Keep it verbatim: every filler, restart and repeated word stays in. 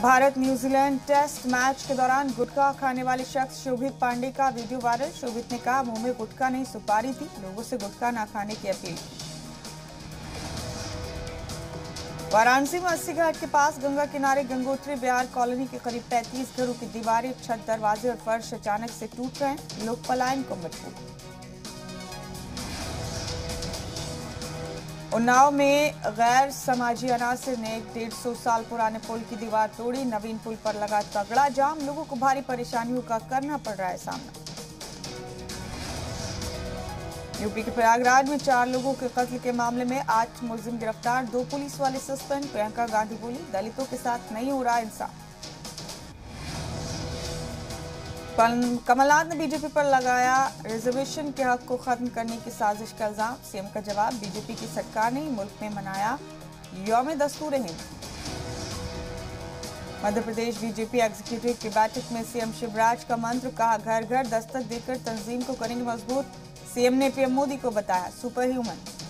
Bharat New Zealand test match के दौरान गुटखा खाने वाले शख्स शोभित पांडे का वीडियो वायरल। शोभित ने कहा, मुंह में गुटखा नहीं सुपारी थी, लोगों से गुटखा ना खाने की अपील। वाराणसी में अस्सी घाट के पास गंगा किनारे गंगोत्री बिहार कॉलोनी के करीब पैंतीस घरों की दीवारें, छत, दरवाजे और फर्श अचानक से टूट रहे हैं। लोग पलायन को मजबूर। उन्नाव में गैर समाजी अनासर ने डेढ़ सौ साल पुराने पुल की दीवार तोड़ी। नवीन पुल पर लगा तगड़ा जाम, लोगों को भारी परेशानियों का करना पड़ रहा है सामना। यूपी के प्रयागराज में चार लोगों के कत्ल के मामले में आठ मुलजिम गिरफ्तार, दो पुलिस वाले सस्पेंड। प्रियंका गांधी बोली, दलितों के साथ नहीं हो रहा इंसाफ। कमलनाथ ने बीजेपी पर लगाया रिजर्वेशन के हक को खत्म करने की साजिश का इल्जाम। सीएम का जवाब, बीजेपी की सरकार ने मुल्क में मनाया यौम दस्तूर हिंद। मध्य प्रदेश बीजेपी एग्जीक्यूटिव की बैठक में सीएम शिवराज का मंत्र, कहा घर घर दस्तक देकर तंजीम को करेंगे मजबूत। सीएम ने पीएम मोदी को बताया सुपर ह्यूमन।